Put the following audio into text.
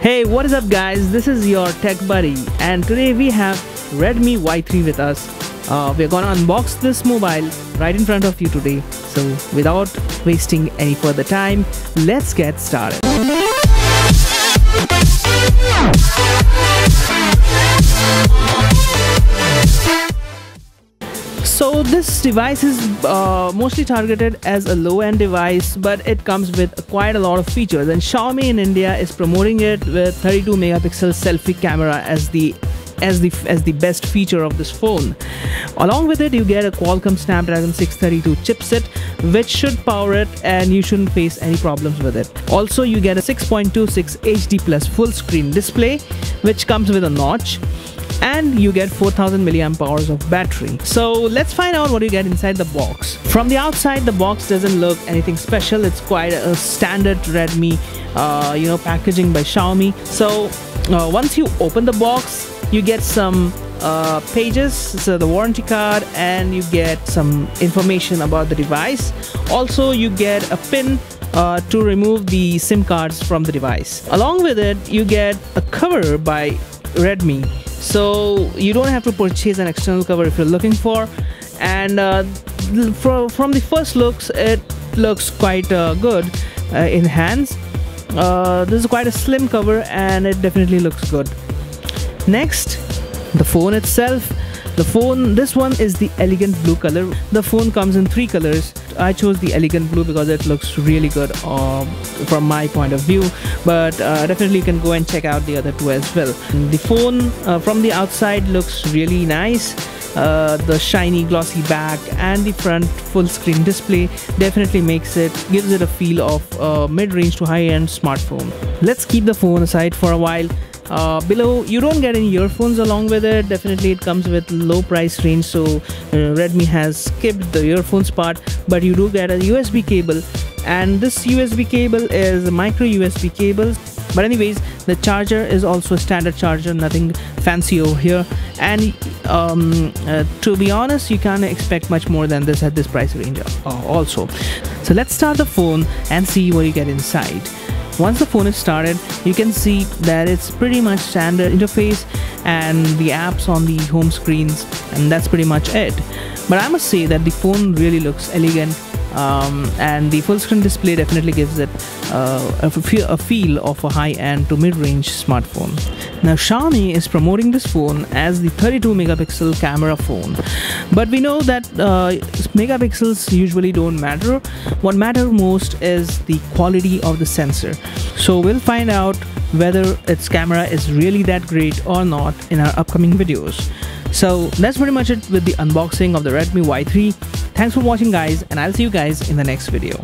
Hey, what is up guys, this is your tech buddy and today we have Redmi Y3 with us. We're gonna unbox this mobile right in front of you today, so without wasting any further time, let's get started. So this device is mostly targeted as a low-end device, but it comes with quite a lot of features, and Xiaomi in India is promoting it with 32 megapixel selfie camera as the best feature of this phone. Along with it, you get a Qualcomm Snapdragon 632 chipset, which should power it and you shouldn't face any problems with it. Also, you get a 6.26 HD plus full screen display, which comes with a notch, and you get 4000 milliamp hours of battery. So let's find out what you get inside the box. From the outside, the box doesn't look anything special. It's quite a standard Redmi packaging by Xiaomi. So once you open the box, you get some pages, so the warranty card, and you get some information about the device. Also, you get a pin to remove the SIM cards from the device. Along with it, you get a cover by Redmi, so you don't have to purchase an external cover if you're looking for. And from the first looks, it looks quite good in hands. This is quite a slim cover and it definitely looks good. Next, the phone itself. This one is the elegant blue color. The phone comes in three colors. I chose the elegant blue because it looks really good from my point of view, but definitely you can go and check out the other two as well. The phone from the outside looks really nice. The shiny glossy back and the front full screen display definitely gives it a feel of mid-range to high-end smartphone. Let's keep the phone aside for a while. Below, you don't get any earphones along with it. Definitely it comes with low price range, so Redmi has skipped the earphones part, but you do get a USB cable, and this USB cable is a micro USB cable. But anyways, the charger is also a standard charger, nothing fancy over here. And to be honest, you can't expect much more than this at this price range also. So let's start the phone and see what you get inside. Once the phone is started, you can see that it's pretty much standard interface and the apps on the home screens, and that's pretty much it. But I must say that the phone really looks elegant, and the full screen display definitely gives it a feel of a high-end to mid-range smartphone. Now Xiaomi is promoting this phone as the 32 megapixel camera phone, but we know that megapixels usually don't matter. What matters most is the quality of the sensor. So we'll find out whether its camera is really that great or not in our upcoming videos. So that's pretty much it with the unboxing of the Redmi Y3. Thanks for watching guys, and I'll see you guys in the next video.